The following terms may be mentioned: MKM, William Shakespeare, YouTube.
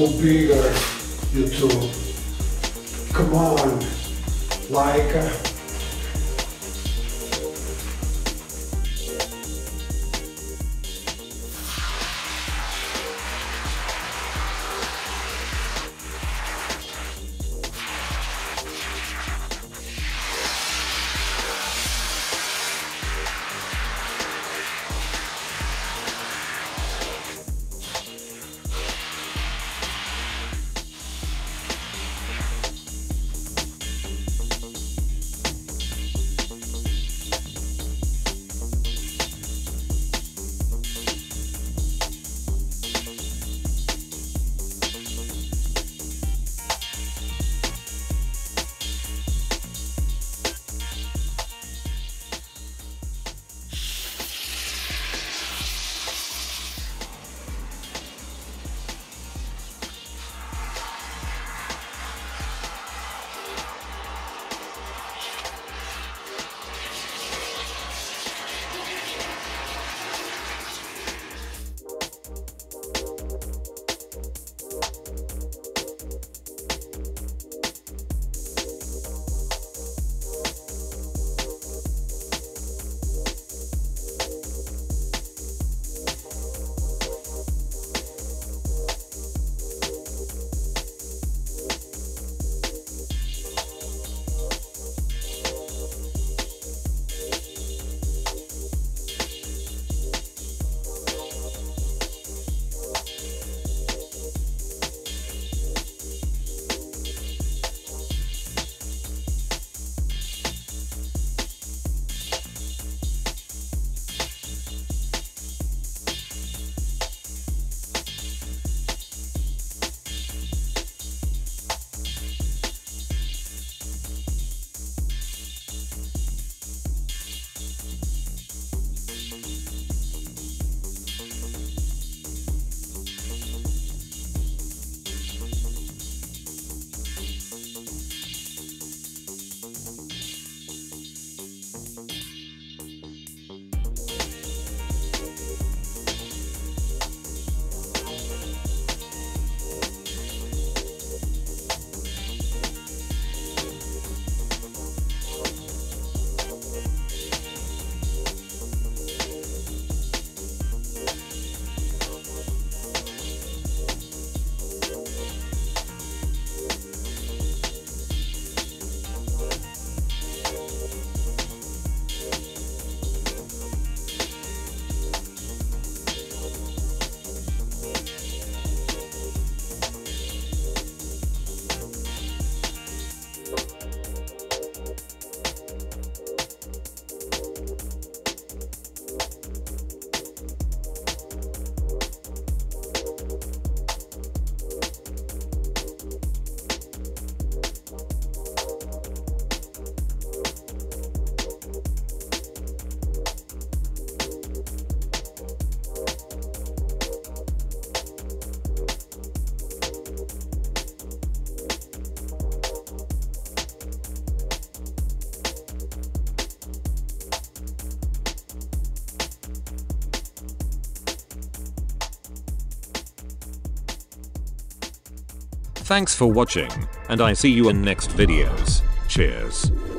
go bigger, YouTube. Come on, like. Thanks for watching, and I see you in next videos. Cheers.